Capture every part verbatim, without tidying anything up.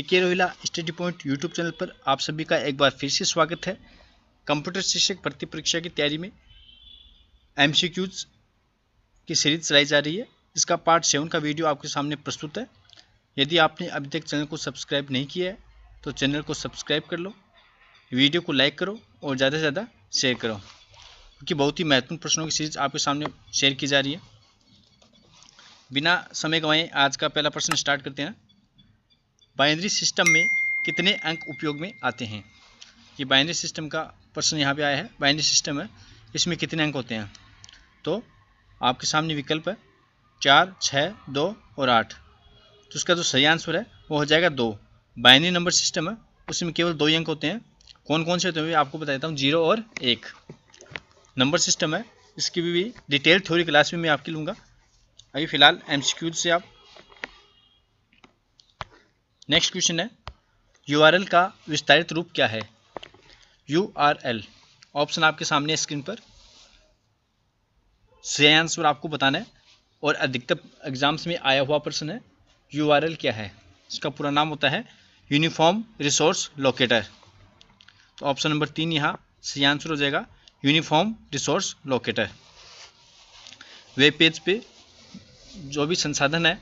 पीके Rohila study point YouTube channel पर आप सभी का एक बार फिर से स्वागत है। कंप्यूटर शिक्षक भर्ती परीक्षा की तैयारी में एमसीक्यूज की सीरीज चलाई जा रही है। इसका पार्ट सेवन का वीडियो आपके सामने प्रस्तुत है। यदि आपने अभी तक चैनल को सब्सक्राइब नहीं किया है तो चैनल को सब्सक्राइब कर लो, वीडियो को लाइक करो और ज़्यादा से ज़्यादा शेयर करो, क्योंकि बहुत ही महत्वपूर्ण प्रश्नों की सीरीज आपके सामने शेयर की जा रही है। बिना समय गंवाए आज का पहला प्रश्न स्टार्ट करते हैं। बाइनरी सिस्टम में कितने अंक उपयोग में आते हैं? ये बाइनरी सिस्टम का प्रश्न यहाँ पे आया है। बाइनरी सिस्टम है, इसमें कितने अंक होते हैं? तो आपके सामने विकल्प है चार, छः, दो और आठ। तो इसका जो सही आंसर है वो हो जाएगा दो। बाइनरी नंबर सिस्टम है, उसमें केवल दो ही अंक होते हैं। कौन कौन से होते हैं आपको बता देता हूँ, जीरो और एक। नंबर सिस्टम है, इसकी भी, भी डिटेल थ्योरी क्लास में मैं आपकी लूँगा। अभी फिलहाल एमसीक्यू से आप। नेक्स्ट क्वेश्चन है, यूआरएल का विस्तारित रूप क्या है? यूआरएल ऑप्शन आपके सामने स्क्रीन पर, सही आंसर आपको बताना है और अधिकतर एग्जाम्स में आया हुआ प्रश्न है। यूआरएल क्या है? इसका पूरा नाम होता है यूनिफॉर्म रिसोर्स लोकेटर। तो ऑप्शन नंबर तीन यहाँ सही आंसर हो जाएगा, uniform resource locator. Web page पे जो भी संसाधन है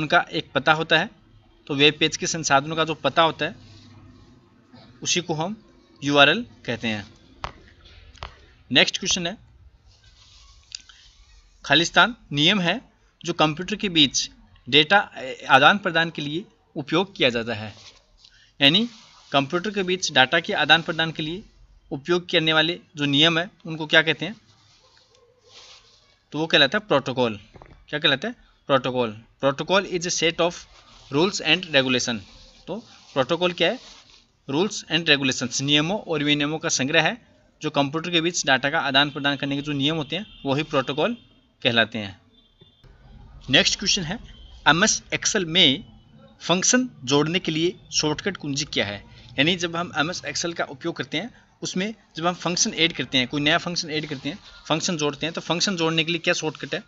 उनका एक पता होता है, तो वेब पेज के संसाधनों का जो पता होता है उसी को हम यूआरएल कहते हैं। नेक्स्ट क्वेश्चन है, खालिस्तान नियम है जो कंप्यूटर के बीच डेटा आदान प्रदान के लिए उपयोग किया जाता है। यानी कंप्यूटर के बीच डाटा के आदान प्रदान के लिए उपयोग करने वाले जो नियम है उनको क्या कहते हैं? तो वो कहलाता है प्रोटोकॉल। क्या कहलाता है? Protocol. Protocol is a set of rules and regulation. तो प्रोटोकॉल क्या है? रूल्स एंड रेगुलेशंस, नियमों और विनियमों का संग्रह है। जो कंप्यूटर के बीच डाटा का आदान प्रदान करने के जो नियम होते हैं वही प्रोटोकॉल कहलाते हैं। नेक्स्ट क्वेश्चन है, एमएस एक्सेल में फंक्शन जोड़ने के लिए शॉर्टकट कुंजी क्या है? यानी जब हम एमएस एक्सेल का उपयोग करते हैं उसमें जब हम फंक्शन ऐड करते हैं, कोई नया फंक्शन ऐड करते हैं, फंक्शन जोड़ते हैं, तो फंक्शन जोड़ने के लिए क्या शॉर्टकट है?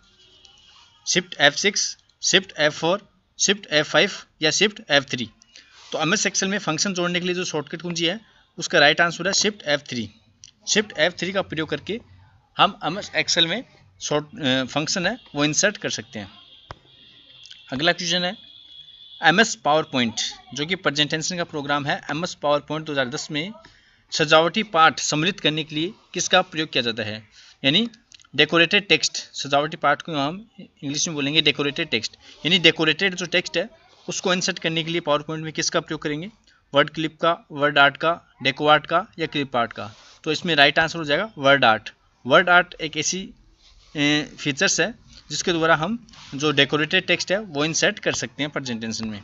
Shift F six, shift F four, shift F five या शिफ्ट एफ थ्री। तो एमएस एक्सेल में फंक्शन जोड़ने के लिए जो शॉर्टकट कुंजी है उसका राइट आंसर है shift F three. Shift F three का प्रयोग करके हम एमएस एक्सेल में शॉर्ट फंक्शन है वो इंसर्ट कर सकते हैं। अगला क्वेश्चन है, एमएस पावर पॉइंट जो कि प्रेजेंटेशन का प्रोग्राम है, एमएस पावर पॉइंट दो हज़ार दस में सजावटी पाठ सम्मिलित करने के लिए किसका प्रयोग किया जाता है? यानी डेकोरेटेड टेक्स्ट। सजावटी पाठ को हम इंग्लिश में बोलेंगे डेकोरेटेड टेक्स्ट। यानी डेकोरेटेड जो टेक्स्ट है उसको इंसर्ट करने के लिए पावर पॉइंट में किसका प्रयोग करेंगे? वर्ड क्लिप का, वर्ड आर्ट का, डेको आर्ट का या क्लिप आर्ट का। तो इसमें राइट आंसर हो जाएगा वर्ड आर्ट। वर्ड आर्ट एक ऐसी फीचर्स है जिसके द्वारा हम जो डेकोरेटेड टेक्स्ट है वो इंसर्ट कर सकते हैं प्रेजेंटेशन में।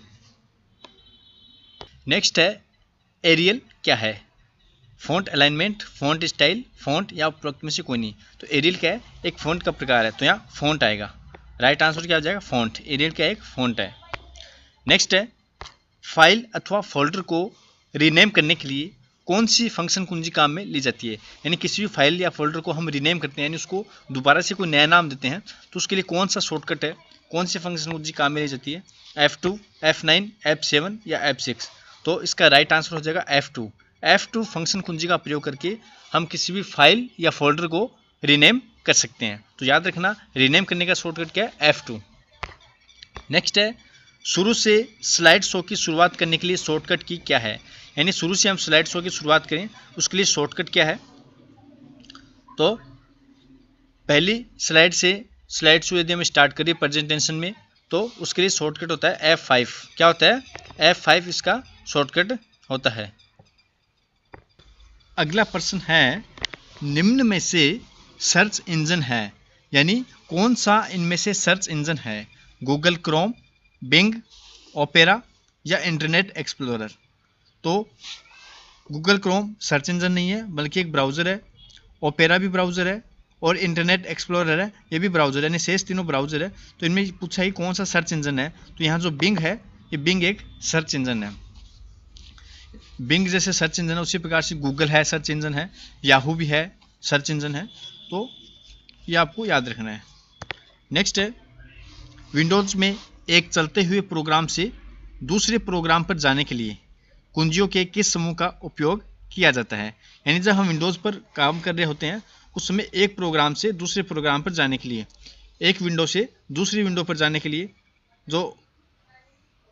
नेक्स्ट है, एरियल क्या है? Font alignment, font style, font या उपरोक्त में से कोई नहीं। तो एरियल क्या है? एक फ़ॉन्ट का प्रकार है, तो यहाँ फ़ॉन्ट आएगा। राइट आंसर क्या हो जाएगा? फ़ॉन्ट। एरियल क्या है? एक फ़ॉन्ट है। नेक्स्ट है, फाइल अथवा फोल्डर को रीनेम करने के लिए कौन सी फंक्शन कुंजी काम में ली जाती है? यानी किसी भी फाइल या फोल्डर को हम रीनेम करते हैं, यानी उसको दोबारा से कोई नया नाम देते हैं, तो उसके लिए कौन सा शॉर्टकट है, कौन सी फंक्शन कुंजी काम में ली जाती है? F two, F nine, F seven या एफ़ सिक्स। तो इसका राइट आंसर हो जाएगा F two. F two function कुंजी का प्रयोग करके हम किसी भी फाइल या फोल्डर को रीनेम कर सकते हैं। तो याद रखना रीनेम करने का शॉर्टकट क्या है? F two. नेक्स्ट है, शुरू से स्लाइड शो की शुरुआत करने के लिए शॉर्टकट की क्या है? यानी शुरू से हम स्लाइड शो की शुरुआत करें उसके लिए शॉर्टकट क्या है? तो पहली स्लाइड से स्लाइड शो यदि हम स्टार्ट करें प्रेजेंटेशन में तो उसके लिए शॉर्टकट होता है एफ फाइव। क्या होता है? एफ फाइव इसका शॉर्टकट होता है। अगला प्रश्न है, निम्न में से सर्च इंजन है, यानी कौन सा इनमें से सर्च इंजन है? गूगल क्रोम, बिंग, ओपेरा या इंटरनेट एक्सप्लोरर। तो गूगल क्रोम सर्च इंजन नहीं है बल्कि एक ब्राउज़र है, ओपेरा भी ब्राउज़र है और इंटरनेट एक्सप्लोरर है, ये भी ब्राउज़र है, यानी शेष तीनों ब्राउज़र है। तो इनमें पूछा ही कौन सा सर्च इंजन है, तो यहाँ जो बिंग है, ये बिंग एक सर्च इंजन है। बिंग जैसे सर्च इंजन है उसी प्रकार से गूगल है सर्च इंजन है, याहू भी है सर्च इंजन है, तो ये आपको याद रखना है। नेक्स्ट है, विंडोज़ में एक चलते हुए प्रोग्राम से दूसरे प्रोग्राम पर जाने के लिए कुंजियों के किस समूह का उपयोग किया जाता है। यानी जब हम विंडोज़ पर काम कर रहे होते हैं उस समय एक प्रोग्राम से दूसरे प्रोग्राम पर जाने के लिए, एक विंडो से दूसरी विंडो पर जाने के लिए, जो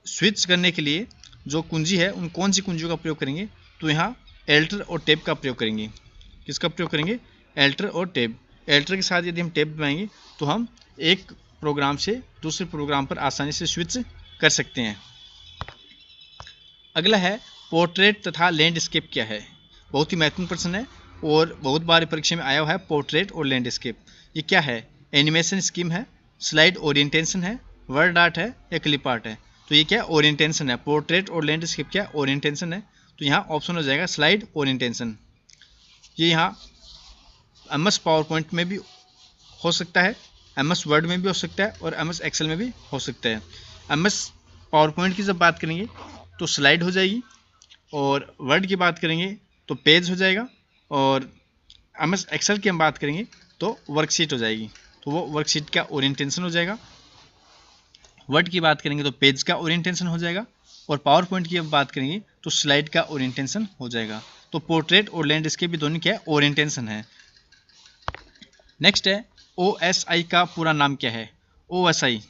स्विच करने के लिए जो कुंजी है उन कौन सी कुंजियों का प्रयोग करेंगे, तो यहाँ एल्टर और टैब का प्रयोग करेंगे। किसका प्रयोग करेंगे? एल्टर और टैब। एल्टर के साथ यदि हम टैब दबाएंगे तो हम एक प्रोग्राम से दूसरे प्रोग्राम पर आसानी से स्विच कर सकते हैं। अगला है पोर्ट्रेट तथा लैंडस्केप क्या है। बहुत ही महत्वपूर्ण प्रश्न है और बहुत बार परीक्षा में आया हुआ है। पोर्ट्रेट और लैंडस्केप ये क्या है? एनिमेशन स्कीम है, स्लाइड ओरिएंटेशन है, वर्ड आर्ट है, या क्लिप आर्ट है। तो ये क्या ओरिएंटेशन है। पोर्ट्रेट और लैंडस्केप क्या ओरिएंटेशन है, तो यहाँ ऑप्शन हो जाएगा स्लाइड ओरिएंटेशन। ये यहाँ एमएस पावर पॉइंट में भी हो सकता है, एमएस वर्ड में भी हो सकता है और एमएस एक्सेल में भी हो सकता है। एमएस पावर पॉइंट की जब बात करेंगे तो स्लाइड हो जाएगी, और वर्ड की बात करेंगे तो पेज हो जाएगा, और एमएस एक्सेल की हम बात करेंगे तो वर्कशीट हो जाएगी, तो वो वर्कशीट का ओरिएंटेशन हो जाएगा। वर्ड की बात करेंगे तो पेज का ओरिएंटेशन हो जाएगा, और पावर पॉइंट की अब बात करेंगे तो स्लाइड का ओरिएंटेशन हो जाएगा। तो पोर्ट्रेट और लैंडस्केप भी दोनों क्या है ओरिएंटेशन है। नेक्स्ट है ओएसआई का पूरा नाम क्या है। ओएसआई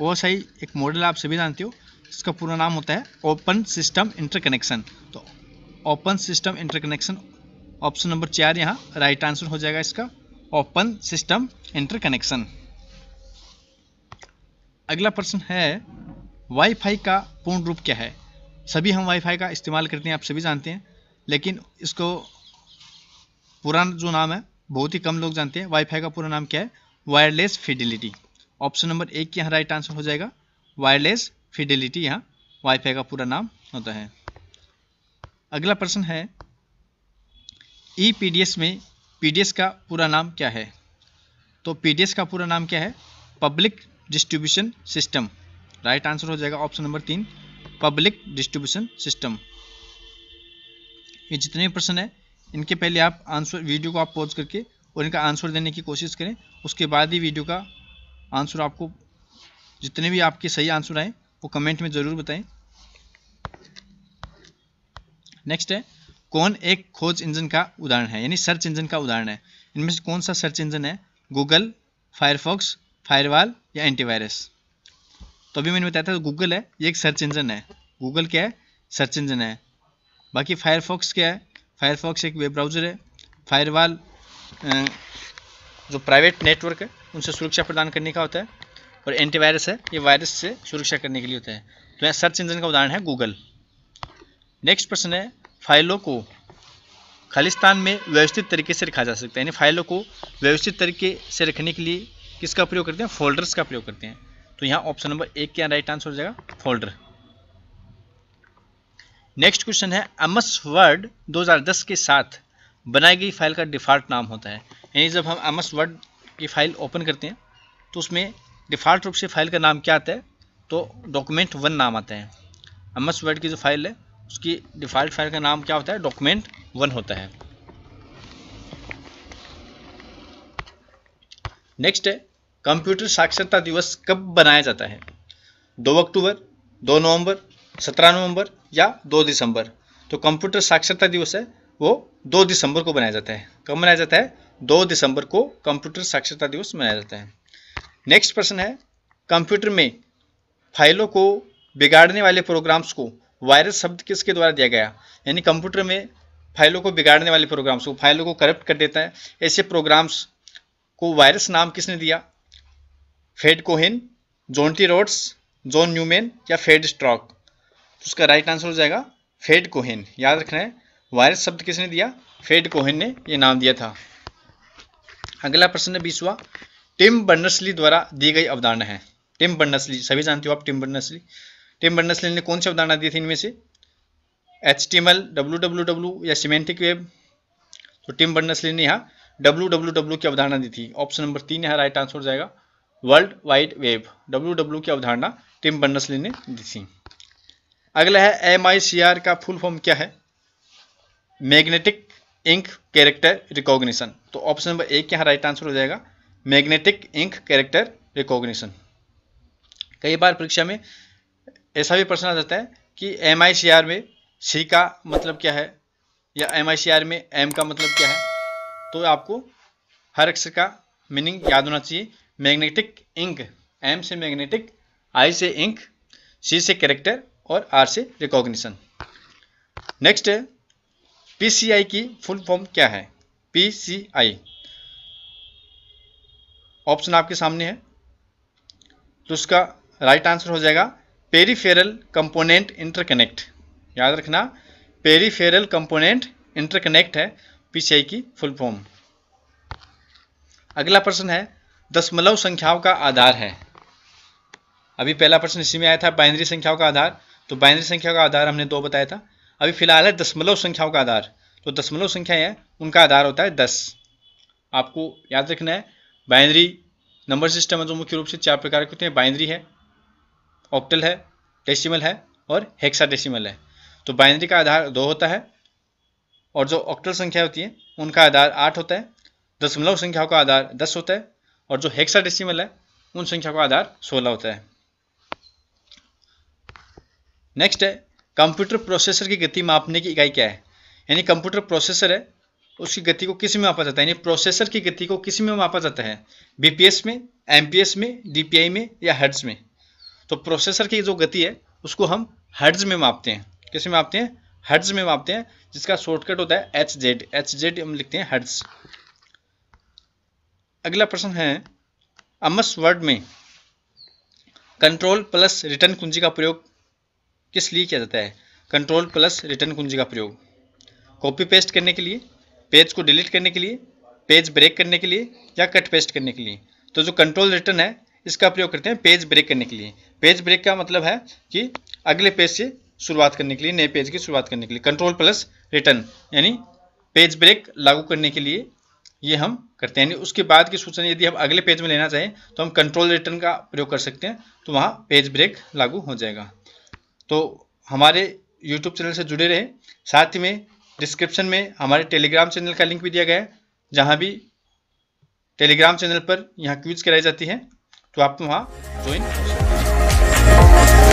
ओएसआई एक मॉडल आप सभी जानते हो, इसका पूरा नाम होता है ओपन सिस्टम इंटरकनेक्शन। तो ओपन सिस्टम इंटरकनेक्शन ऑप्शन नंबर चार यहाँ राइट आंसर हो जाएगा इसका, ओपन सिस्टम इंटरकनेक्शन। अगला प्रश्न है वाईफाई का पूर्ण रूप क्या है। सभी हम वाईफाई का इस्तेमाल करते हैं आप सभी जानते हैं, लेकिन इसको पूरा जो नाम है बहुत ही कम लोग जानते हैं। वाईफाई का पूरा नाम क्या है? वायरलेस फीडिलिटी। ऑप्शन नंबर एक यहाँ राइट आंसर हो जाएगा वायरलेस फिडिलिटी, यहाँ वाईफाई का पूरा नाम होता है। अगला प्रश्न है ई पी डी एस में पी डी एस का पूरा नाम क्या है। तो पी डी एस का पूरा नाम क्या है? Public distribution system. Right answer हो जाएगा ऑप्शन नंबर तीन पब्लिक डिस्ट्रीब्यूशन सिस्टम। ये जितने भी प्रश्न है इनके पहले आप आंसर वीडियो को आप पॉज करके और इनका आंसर देने की कोशिश करें, उसके बाद ही वीडियो का आंसर आपको जितने भी आपके सही आंसर आए वो कमेंट में ज़रूर बताएं। नेक्स्ट है कौन एक खोज इंजन का उदाहरण है, यानी सर्च इंजन का उदाहरण है। इनमें से कौन सा सर्च इंजन है? गूगल, फायरफॉक्स, फायरवॉल या एंटीवायरस। तो अभी मैंने बताया था गूगल है, ये एक सर्च इंजन है। गूगल क्या है? सर्च इंजन है। बाकी फायरफॉक्स क्या है? फायरफॉक्स एक वेब ब्राउज़र है। फायरवॉल जो प्राइवेट नेटवर्क है उनसे सुरक्षा प्रदान करने का होता है, और एंटीवायरस है ये वायरस से सुरक्षा करने के लिए होता है। तो यहाँ सर्च इंजन का उदाहरण है गूगल। नेक्स्ट प्रश्न है फाइलों को खालिस्तान में व्यवस्थित तरीके से रखा जा सकता है, यानी फाइलों को व्यवस्थित तरीके से रखने के लिए किसका प्रयोग करते हैं? फोल्डर्स का प्रयोग करते हैं। तो यहाँ ऑप्शन नंबर एक क्या राइट आंसर हो जाएगा फोल्डर। नेक्स्ट क्वेश्चन है एमएस वर्ड दो हज़ार दस के साथ बनाई गई फाइल का डिफ़ॉल्ट नाम होता है, यानी जब हम एमएस वर्ड की फाइल ओपन करते हैं तो उसमें डिफ़ॉल्ट रूप से फाइल का नाम क्या आता है? तो डॉक्यूमेंट वन नाम आता है। एमएस वर्ड की जो फाइल है उसकी डिफ़ॉल्ट फाइल का नाम क्या होता है? डॉक्यूमेंट वन होता है। नेक्स्ट है कंप्यूटर साक्षरता दिवस कब बनाया जाता है? दो अक्टूबर, दो नवंबर, सत्रह नवंबर या दो दिसंबर। तो कंप्यूटर साक्षरता दिवस है वो दो दिसंबर को बनाया जाता है। कब मनाया जाता है? दो दिसंबर को कंप्यूटर साक्षरता दिवस मनाया जाता है। नेक्स्ट प्रश्न है कंप्यूटर में फाइलों को बिगाड़ने वाले प्रोग्राम्स को वायरस शब्द किसके द्वारा दिया गया? यानी कंप्यूटर में फाइलों को बिगाड़ने वाले प्रोग्राम्स को, फाइलों को करप्ट कर देता है ऐसे प्रोग्राम्स को वायरस नाम किसने दिया? Fred Cohen, Jonty Rhodes, John Newman या फ्रेड स्ट्रॉक। तो उसका राइट आंसर हो जाएगा फ्रेड कोहेन। याद रखना है वायरस शब्द किसने दिया? फ्रेड कोहेन ने यह नाम दिया था। अगला प्रश्न है बीसवा टिम बर्नर्स-ली द्वारा दी गई अवधारणा है। टिम बर्नर्स-ली सभी जानते हो आप टिम बर्नर्स-ली। टिम बर्नर्स-ली ने कौन सी अवधारणा दी थी इनमें से? एचटीएमएल, डब्ल्यू डब्ल्यू डब्ल्यू या सिमेंटिक वेब। तो टिम बर्नर्स-ली ने यहाँ डब्ल्यू डब्ल्यू डब्ल्यू की अवधारणा दी थी। ऑप्शन नंबर तीन यहाँ राइट आंसर हो जाएगा world wide web. W W की अवधारणा टिम बर्नर्स-ली ने दी थी। अगला है एम आई सी आर का फुल फॉर्म क्या है? Magnetic ink character recognition. तो ऑप्शन नंबर एक यहाँ राइट आंसर हो जाएगा मैग्नेटिक इंक कैरेक्टर रिकॉग्निशन। कई बार परीक्षा में ऐसा भी प्रश्न आ जाता है कि एम आई सी आर में सी का मतलब क्या है या एम आई सी आर में एम का मतलब क्या है, तो आपको हर अक्षर का मीनिंग याद होना चाहिए। मैग्नेटिक इंक, एम से मैग्नेटिक, आई से इंक, सी से कैरेक्टर और आर से रिकॉग्निशन। नेक्स्ट है पीसीआई की फुल फॉर्म क्या है। पीसीआई ऑप्शन आपके सामने है, तो उसका राइट आंसर हो जाएगा पेरिफेरल कंपोनेंट इंटरकनेक्ट। याद रखना पेरिफेरल कंपोनेंट इंटरकनेक्ट है पीसीआई की फुल फॉर्म। अगला प्रश्न है दशमलव संख्याओं का आधार है। अभी पहला प्रश्न इसी में आया था बाइनरी संख्याओं का आधार, तो बाइनरी संख्याओं का आधार हमने दो बताया था। अभी फिलहाल है दशमलव संख्याओं का आधार, तो दशमलव संख्याएं हैं उनका आधार होता है दस। आपको याद रखना है बाइनरी नंबर सिस्टम है जो मुख्य रूप से चार प्रकार के होते हैं। बाइनरी है, ऑक्टल है, डेसिमल है और हेक्साडेसिमल है। तो बाइनरी का आधार दो होता है और जो ऑक्टल संख्या होती है उनका आधार आठ होता है। दशमलव संख्याओं का आधार दस होता है और जो हेक्साडेसिमल है उन संख्याओं का आधार सोलह होता है। नेक्स्ट है कंप्यूटर प्रोसेसर की गति मापने की इकाई क्या है। यानी कंप्यूटर प्रोसेसर है उसकी गति को किस में मापा जाता है, यानी प्रोसेसर की गति को किस में मापा जाता है, बीपीएस में, एमपीएस में, डीपीआई में या हर्ट्ज में। तो प्रोसेसर की जो गति है उसको हम हर्ट्ज में मापते हैं। किस में मापते हैं, हर्ट्ज में मापते हैं, जिसका शॉर्टकट होता है एच जेड। एच जेड हम लिखते हैं हर्ट्ज। अगला प्रश्न है एमएस वर्ड में कंट्रोल प्लस रिटर्न कुंजी का प्रयोग किस लिए किया जाता है। कंट्रोल प्लस रिटर्न कुंजी का प्रयोग कॉपी पेस्ट करने के लिए, पेज को डिलीट करने के लिए, पेज ब्रेक करने के लिए या कट पेस्ट करने के लिए। तो जो कंट्रोल रिटर्न है इसका प्रयोग करते हैं पेज ब्रेक करने के लिए। पेज ब्रेक का मतलब है कि अगले पेज से शुरुआत करने के लिए, नए पेज की शुरुआत करने के लिए। कंट्रोल प्लस रिटर्न यानी पेज ब्रेक लागू करने के लिए ये हम करते हैं। यानी उसके बाद की सूचना यदि हम अगले पेज में लेना चाहें तो हम कंट्रोल रिटर्न का प्रयोग कर सकते हैं, तो वहाँ पेज ब्रेक लागू हो जाएगा। तो हमारे यूट्यूब चैनल से जुड़े रहें, साथ ही में डिस्क्रिप्शन में हमारे टेलीग्राम चैनल का लिंक भी दिया गया है, जहाँ भी टेलीग्राम चैनल पर यहाँ क्विज कराई जाती है, तो आप वहाँ ज्वाइन कर सकते हैं।